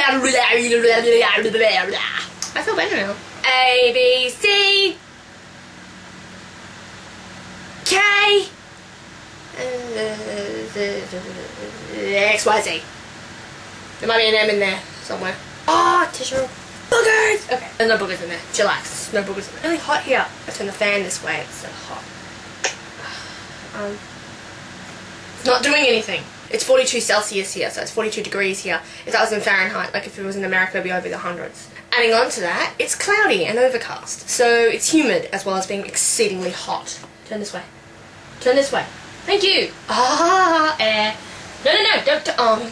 I feel better now. A, B, C, K, X, Y, Z. There might be an M in there somewhere. Oh, tissue. Boogers! Okay, there's no boogers in there. Chillax. No boogers. It's really hot here. I turn the fan this way. It's so hot. It's not doing anything. It's 42 Celsius here, so it's 42 degrees here. If that was in Fahrenheit, like if it was in America, it'd be over the hundreds. Adding on to that, it's cloudy and overcast. So it's humid as well as being exceedingly hot. Turn this way. Turn this way. Thank you. Ah, air. No, no, no, don't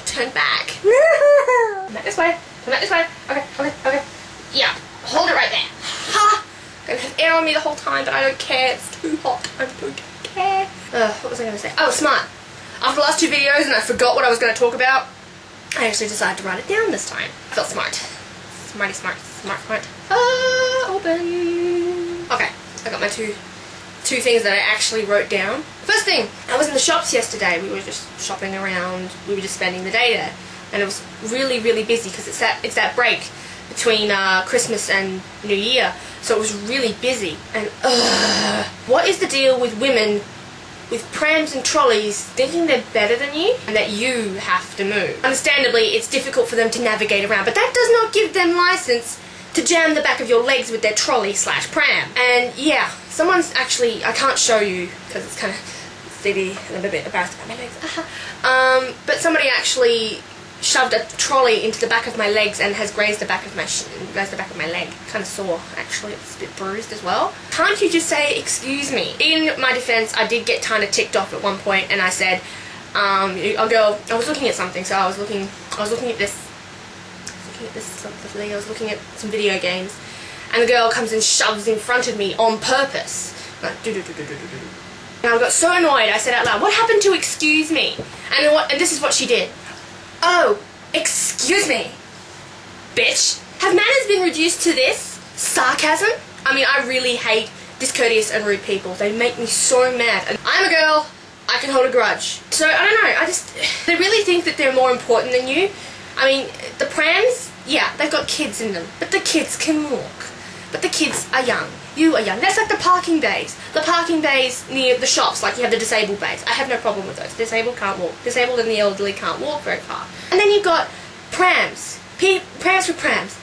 turn back. Come back this way. Come back this way. Okay, okay, okay. Yeah, hold it right there. Ha! I'm going to have air on me the whole time, but I don't care. It's too hot. I don't care. What was I going to say? Oh, smart. After the last two videos and I forgot what I was going to talk about, I actually decided to write it down this time. I felt smart. Smarty smart. Smart smart. Open. Okay, I got my two things that I actually wrote down. First thing, I was in the shops yesterday. We were just shopping around. We were just spending the day there. And it was really, really busy because it's that break between Christmas and New Year. So it was really busy. And what is the deal with women with prams and trolleys thinking they're better than you and that you have to move? Understandably, it's difficult for them to navigate around, but that does not give them license to jam the back of your legs with their trolley/pram. And yeah, someone's actually, I can't show you because it's kind of silly and I'm a bit embarrassed about my legs. But somebody actually shoved a trolley into the back of my legs and has grazed the back of my leg. Kind of sore, actually. It's a bit bruised as well. Can't you just say, excuse me? In my defense, I did get kind of ticked off at one point, and I said, "Oh girl, I was looking at something. So I was looking at some video games, and the girl comes and shoves in front of me on purpose." Like, do do do do do do. And I got so annoyed. I said out loud, "What happened to excuse me?" And what? And this is what she did. Oh, excuse me, bitch. Have manners been reduced to this? Sarcasm? I mean, I really hate discourteous and rude people. They make me so mad. And I'm a girl. I can hold a grudge. So, I don't know. They really think that they're more important than you. I mean, the prams, yeah, they've got kids in them. But the kids can walk. But the kids are young. You are young. That's like the parking bays. The parking bays near the shops, like you have the disabled bays. I have no problem with those. Disabled can't walk. Disabled and the elderly can't walk very far. And then you've got prams. Prams for prams.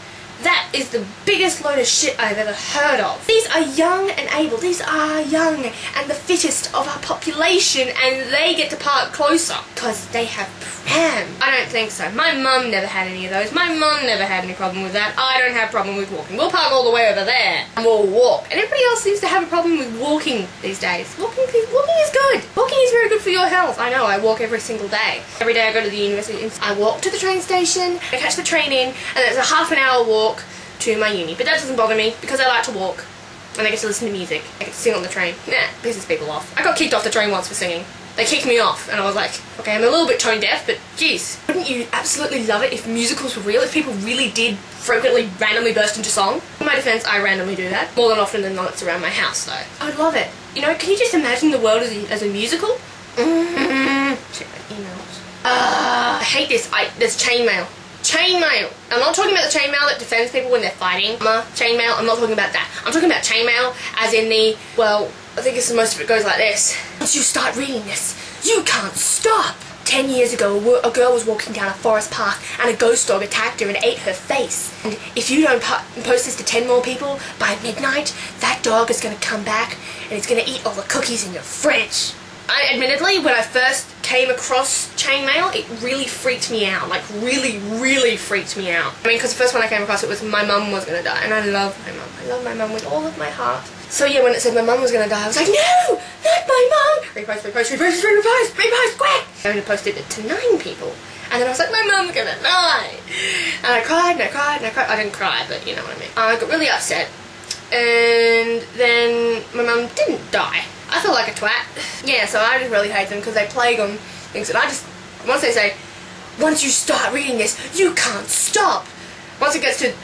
That is the biggest load of shit I've ever heard of. These are young and able. These are young and the fittest of our population, and they get to park closer because they have prams. I don't think so. My mum never had any of those. My mum never had any problem with that. I don't have a problem with walking. We'll park all the way over there and we'll walk. And everybody else seems to have a problem with walking these days. Walking is good. Walking is very good for your health. I know. I walk every single day. Every day I go to the university. I walk to the train station. I catch the train in, and it's a half an hour walk to my uni, but that doesn't bother me because I like to walk and I get to listen to music. I get to sing on the train. Nah, pisses people off. I got kicked off the train once for singing. They kicked me off and I was like, okay, I'm a little bit tone deaf, but geez. Wouldn't you absolutely love it if musicals were real, if people really did frequently randomly burst into song? In my defense, I randomly do that. More than often than not, it's around my house though. I'd love it. You know, can you just imagine the world as a musical? Check my emails. I hate this. There's chainmail. Chainmail. I'm not talking about the chainmail that defends people when they're fighting. Chainmail, I'm not talking about that. I'm talking about chainmail as in the, well, I think it's most of it goes like this. Once you start reading this, you can't stop. 10 years ago, a girl was walking down a forest path and a ghost dog attacked her and ate her face. And if you don't post this to 10 more people by midnight, that dog is going to come back and it's going to eat all the cookies in your fridge. Admittedly, when I first came across chainmail, it really freaked me out. Like, really, really freaked me out. I mean, because the first one I came across, it was my mum was going to die. And I love my mum. I love my mum with all of my heart. So yeah, when it said my mum was going to die, I was like, no! Not my mum! Repost, repost, repost, repost, repost, quick! I only posted it to 9 people. And then I was like, my mum's going to die! And I cried, and I cried, and I cried. I didn't cry, but you know what I mean. I got really upset. And then my mum didn't die. I feel like a twat. Yeah, so I just really hate them because they plague on things. And I just, once they say, once you start reading this, you can't stop. Once it gets to the,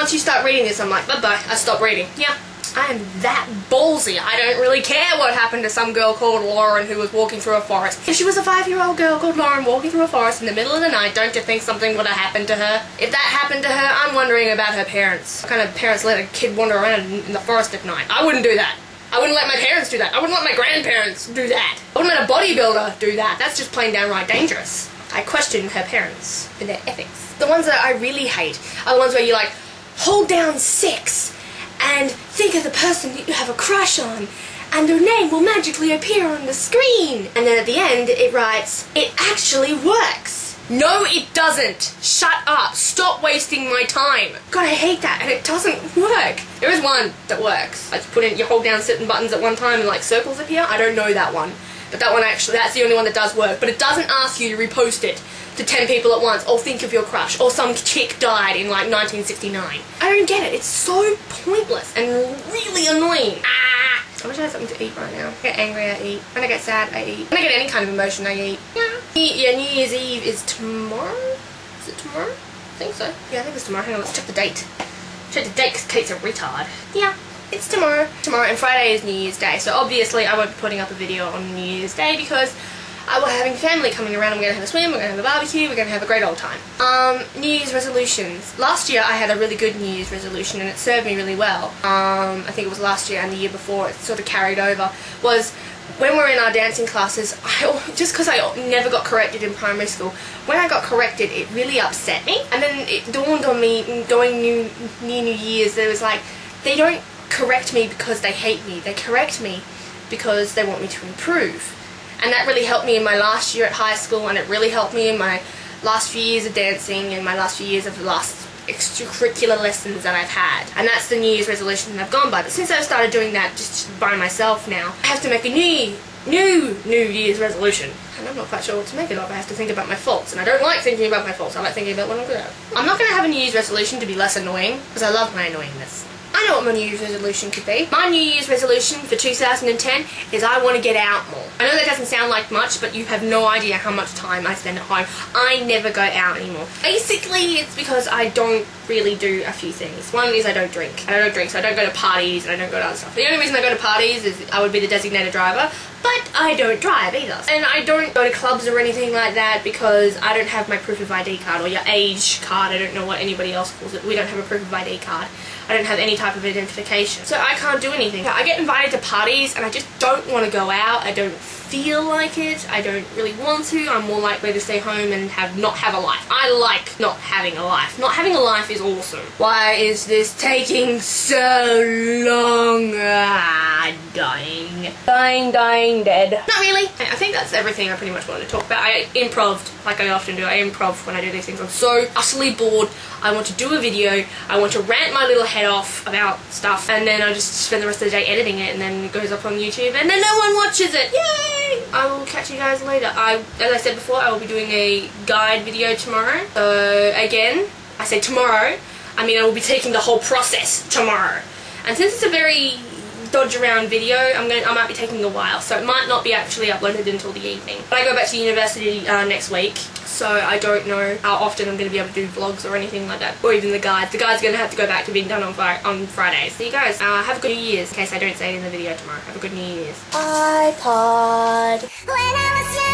once you start reading this, I'm like, bye bye, I stop reading. Yeah, I'm that ballsy. I don't really care what happened to some girl called Lauren who was walking through a forest. If she was a 5-year-old girl called Lauren walking through a forest in the middle of the night, don't you think something would have happened to her? If that happened to her, I'm wondering about her parents. What kind of parents let a kid wander around in the forest at night? I wouldn't do that. I wouldn't let my parents do that. I wouldn't let my grandparents do that. I wouldn't let a bodybuilder do that. That's just plain downright dangerous. I question her parents and their ethics. The ones that I really hate are the ones where you like, hold down 6 and think of the person that you have a crush on and their name will magically appear on the screen. And then at the end it writes, it actually works. No it doesn't. Shut up. Stop wasting my time. God, I hate that, and it doesn't work. There is one that works. I just put in, you hold down certain buttons at one time and like circles appear. I don't know that one. But that one actually, that's the only one that does work. But it doesn't ask you to repost it to 10 people at once, or think of your crush, or some chick died in like 1969. I don't get it. It's so pointless and really annoying. Ah! I wish I had something to eat right now. When I get angry, I eat. When I get sad, I eat. When I get any kind of emotion, I eat. Yeah. Yeah, New Year's Eve is tomorrow? Is it tomorrow? I think so. Yeah, I think it's tomorrow. Hang on, let's check the date. Check the date because Kate's a retard. Yeah. It's tomorrow. Tomorrow, and Friday is New Year's Day, so obviously I won't be putting up a video on New Year's Day because I will be having family coming around. I'm going to have a swim, we're going to have a barbecue, we're going to have a great old time. New Year's resolutions. Last year I had a really good New Year's resolution and it served me really well. I think it was last year and the year before, it sort of carried over, was when we're in our dancing classes, just because I never got corrected in primary school, when I got corrected it really upset me. And then it dawned on me going near New Year's, there was like, they don't correct me because they hate me. They correct me because they want me to improve. And that really helped me in my last year at high school, and it really helped me in my last few years of dancing and my last few years of the last extracurricular lessons that I've had. And that's the New Year's resolution that I've gone by. But since I've started doing that just by myself now, I have to make a new Year's resolution. And I'm not quite sure what to make it of. I have to think about my faults, and I don't like thinking about my faults. I like thinking about what I'm good at. I'm not going to have a New Year's resolution to be less annoying, because I love my annoyingness. I know what my New Year's resolution could be. My New Year's resolution for 2010 is I want to get out more. I know that doesn't sound like much, but you have no idea how much time I spend at home. I never go out anymore. Basically, it's because I don't really do a few things. One is I don't drink. I don't drink, so I don't go to parties and I don't go to other stuff. The only reason I go to parties is I would be the designated driver, but I don't drive either. And I don't go to clubs or anything like that because I don't have my proof of ID card, or your age card. I don't know what anybody else calls it. We don't have a proof of ID card. I don't have any type of identification. So I can't do anything. I get invited to parties and I just don't want to go out. I don't feel like it. I don't really want to. I'm more likely to stay home and not have a life. I like not having a life. Not having a life is awesome. Why is this taking so long? Dying. Dying, dead. Not really. I think that's everything I pretty much wanted to talk about. I improv'd, like I often do. I improv when I do these things. I'm so utterly bored. I want to do a video. I want to rant my little head off about stuff, and then I just spend the rest of the day editing it, and then it goes up on YouTube, and then no one watches it. Yay! I will catch you guys later. As I said before, I will be doing a guide video tomorrow. So again, I say tomorrow. I mean, I will be taking the whole process tomorrow. And since it's a very dodge around video, I might be taking a while, so it might not be actually uploaded until the evening. But I go back to university next week, so I don't know how often I'm going to be able to do vlogs or anything like that, or even the guide. The guide's going to have to go back to being done on Fridays. So you guys, have a good New Year's, in case I don't say it in the video tomorrow. Have a good New Year's. iPod.